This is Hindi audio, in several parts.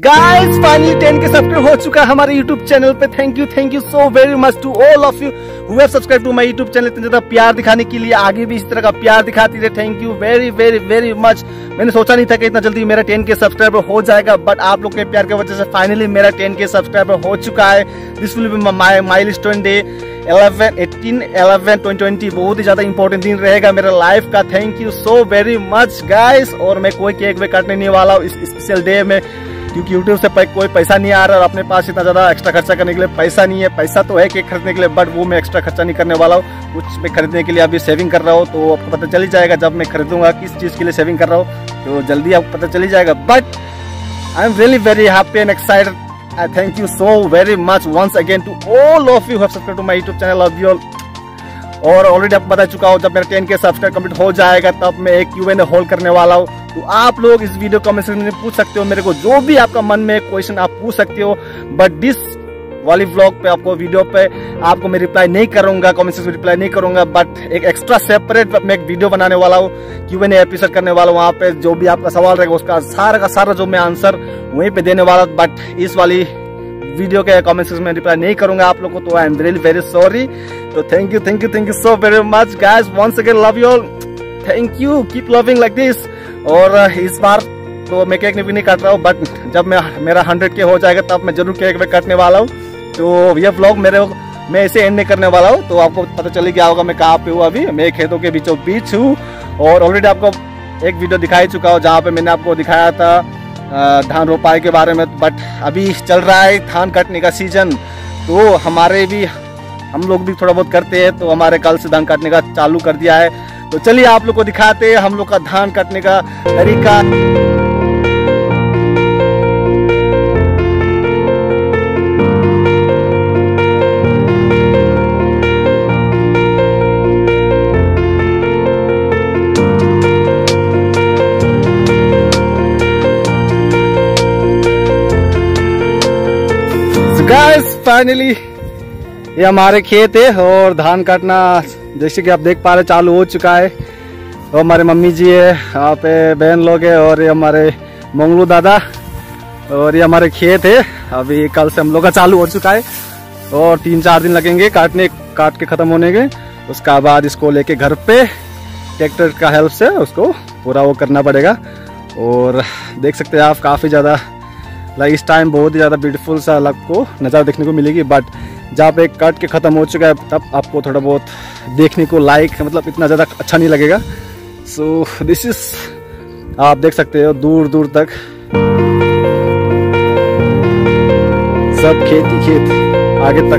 गाइस फाइनली 10 के सब्सक्राइब हो चुका है हमारे YouTube चैनल पे। Thank you so very much to all of you who have subscribe to my YouTube channel. इतना ज्यादा प्यार दिखाने के लिए, आगे भी इस तरह का प्यार दिखाती रहे। Thank you very very very much. मैंने सोचा नहीं था कि इतना जल्दी मेरा 10 के सब्सक्राइबर हो जाएगा, बट आप लोग के प्यार की वजह से फाइनली मेरा 10 के सब्सक्राइबर हो चुका है। This will be my milestone day 11/11/2020। बहुत ही ज्यादा इंपॉर्टेंट दिन रहेगा मेरा लाइफ का। Thank you so very much guys. और मैं कोई केक वे काटने नहीं वाला हूँ इस स्पेशल डे में, क्योंकि यूट्यूब से कोई पैसा नहीं आ रहा और अपने पास इतना ज़्यादा एक्स्ट्रा खर्चा करने के लिए पैसा नहीं है। पैसा तो है केक खरीदने के लिए, बट वो मैं एक्स्ट्रा खर्चा नहीं करने वाला हूँ। कुछ मैं खरीदने के लिए अभी सेविंग कर रहा हूँ, तो आपको पता चल ही जाएगा जब मैं खरीदूंगा किस चीज़ के लिए सेविंग कर रहा हूँ, तो जल्दी आपको पता चल ही जाएगा। But I am really very happy and excited. I thank you so very much once again to all of you have subscribe to my YouTube channel of your. और ऑलरेडी आपको बता चुका हूँ, जब मेरा 10K सब्सक्राइब कंप्लीट हो जाएगा तब मैं एक Q&A होल्ड करने वाला हूँ। तो आप लोग इस वीडियो कमेंट सेक्शन में पूछ सकते हो मेरे को, जो भी आपका मन में क्वेश्चन आप पूछ सकते हो। बट दिस वाली व्लॉग पे आपको, वीडियो पे आपको मैं रिप्लाई नहीं करूंगा, कमेंट सेक्शन में रिप्लाई नहीं करूंगा। बट एक एक्स्ट्रा सेपरेट मैं एक वीडियो बनाने वाला हूँ, Q&A एपिसोड करने वाला हूँ। वहाँ पे जो भी आपका सवाल रहेगा उसका सारा का सारा जो मैं आंसर वहीं पे देने वाला हूँ। बट इस वाली वीडियो के कमेंट सेक्शन में रिप्लाई नहीं करूंगा आप लोगों को, तो I am really very sorry. तो thank you so very much guys. Once again love you all. Thank you, keep loving like this. और इस बार तो मैं केक भी नहीं काट रहा हूँ, बट जब मैं मेरा 100K हो जाएगा तब मैं जरूर केक काटने वाला हूँ। तो यह व्लॉग मैं ऐसे एंड नहीं करने वाला हूँ। तो आपको पता चल गया होगा मैं कहाँ पे हूँ। अभी मैं खेतों के बीचों बीच हूँ, और ऑलरेडी आपको एक वीडियो दिखाई चुका हूँ जहाँ पे मैंने आपको दिखाया था धान रोपाई के बारे में। बट अभी चल रहा है धान काटने का सीजन, तो हम लोग भी थोड़ा बहुत करते हैं, तो हमारे कल से धान काटने का चालू कर दिया है। तो चलिए आप लोग को दिखाते हैं हम लोग का धान काटने का तरीका। फाइनली ये हमारे खेत है, और धान काटना जैसे कि आप देख पा रहे चालू हो चुका है। और हमारे मम्मी जी है, यहाँ पे बहन लोग है, और ये हमारे मंगलू दादा, और ये हमारे खेत है। अभी कल से हम लोग का चालू हो चुका है, और 3-4 दिन लगेंगे काट के ख़त्म होने के। उसका बाद इसको लेके घर पे ट्रैक्टर का हेल्प से उसको पूरा वो करना पड़ेगा। और देख सकते हैं आप काफ़ी ज़्यादा लाइक इस टाइम बहुत ही ज़्यादा ब्यूटीफुल सा आपको नज़ारा देखने को मिलेगी। बट जहाँ पे काट के ख़त्म हो चुका है तब आपको थोड़ा बहुत देखने को लाइक मतलब इतना ज़्यादा अच्छा नहीं लगेगा। सो दिस इज़ आप देख सकते हो दूर दूर तक सब खेत ही खेत आगे तक।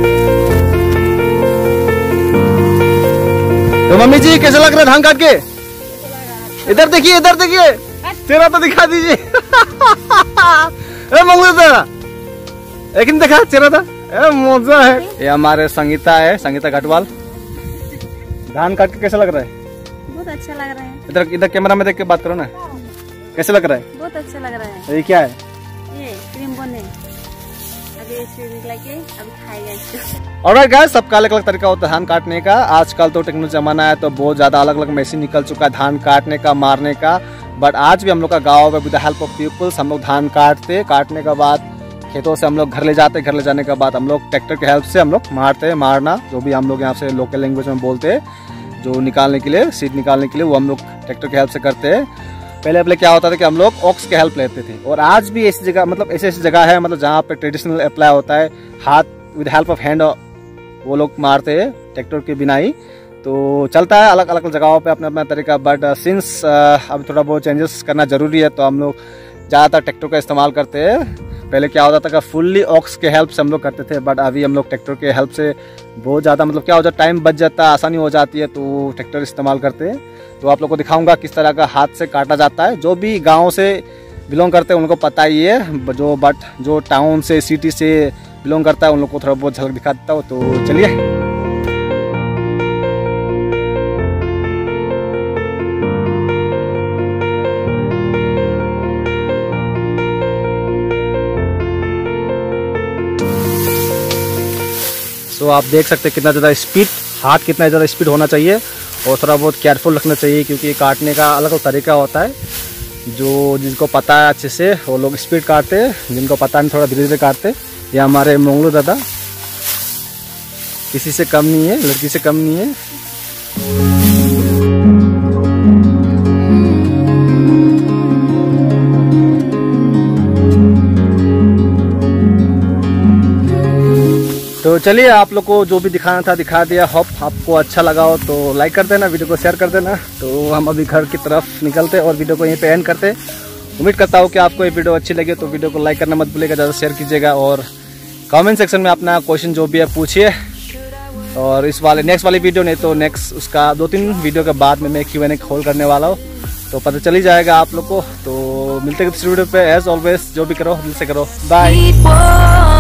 तो मम्मी जी कैसा लग रहा है धान काट के? इधर देखिए तेरा तो दिखा दीजिए। लेकिन देखा चेहरा था मौजा है। ये हमारे संगीता है, संगीता घटवाल। धान काट के कैसा लग रहा है? बहुत अच्छा लग रहा है। इधर कैमरा में देख के बात करो ना, कैसे लग रहा है? बहुत अच्छा लग रहा है। ये क्या है? ये क्रीम बन है। ऑलराइट गाइस, सबका अलग अलग तरीका होता है धान काटने का। आजकल तो टेक्नोलॉजी जमाना है, तो बहुत ज्यादा अलग अलग मशीन निकल चुका है धान काटने का, मारने का। बट आज भी हम लोग का गाँव में with the help of peoples हम लोग धान काटने के बाद खेतों से हम लोग घर ले जाते हैं। घर ले जाने के बाद हम लोग ट्रैक्टर के हेल्प से हम लोग मारते हैं। मारना जो भी हम लोग यहाँ से लोकल लैंग्वेज में बोलते हैं, जो निकालने के लिए सीड निकालने के लिए, वो हम लोग ट्रैक्टर के हेल्प से करते हैं। पहले क्या होता था कि हम लोग ऑक्स के हेल्प लेते थे। और आज भी ऐसी जगह मतलब ऐसी जगह है मतलब जहाँ पे ट्रेडिशनल अप्लाई होता है, हाथ विद हेल्प ऑफ हैंड वो लोग मारते हैं ट्रैक्टर के बिना ही। तो चलता है अलग अलग जगहों पे अपना अपना तरीका। बट सिंस अब थोड़ा बहुत चेंजेस करना ज़रूरी है, तो हम लोग ज़्यादातर ट्रैक्टर का इस्तेमाल करते हैं। पहले क्या होता था कि फुल्ली ऑक्स के हेल्प से हम लोग करते थे, बट अभी हम लोग ट्रैक्टर के हेल्प से बहुत ज़्यादा मतलब क्या हो जाता है, टाइम बच जाता है, आसानी हो जाती है, तो ट्रैक्टर इस्तेमाल करते हैं। तो आप लोग को दिखाऊंगा किस तरह का हाथ से काटा जाता है। जो भी गाँव से बिलोंग करते हैं उनको पता ही है, जो टाउन से सिटी से बिलोंग करता है उन लोग को थोड़ा बहुत झलक दिखा देता हूँ। तो चलिए। तो आप देख सकते हैं कितना ज़्यादा स्पीड, हाथ कितना ज़्यादा स्पीड होना चाहिए, और थोड़ा बहुत केयरफुल रखना चाहिए, क्योंकि काटने का अलग अलग तरीका होता है। जो जिनको पता है अच्छे से वो लोग स्पीड काटते हैं, जिनको पता नहीं थोड़ा धीरे धीरे काटते। ये हमारे मंगलू दादा किसी से कम नहीं है, लड़की से कम नहीं है। तो चलिए आप लोग को जो भी दिखाना था दिखा दिया। होप आपको अच्छा लगा हो तो लाइक कर देना, वीडियो को शेयर कर देना। तो हम अभी घर की तरफ निकलते और वीडियो को यहीं पे एंड करते। उम्मीद करता हूँ कि आपको ये वीडियो अच्छी लगे, तो वीडियो को लाइक करना मत भूलिएगा, ज़्यादा शेयर कीजिएगा और कमेंट सेक्शन में अपना क्वेश्चन जो भी है पूछिए। और इस वाले नेक्स्ट वाली वीडियो नहीं तो नेक्स्ट उसका 2-3 वीडियो के बाद में मैं Q&A कॉल करने वाला हूँ, तो पता चल ही जाएगा आप लोग को। तो मिलते हैं दूसरी वीडियो पर। एज ऑलवेज जो भी करो दिल से करो। बाय।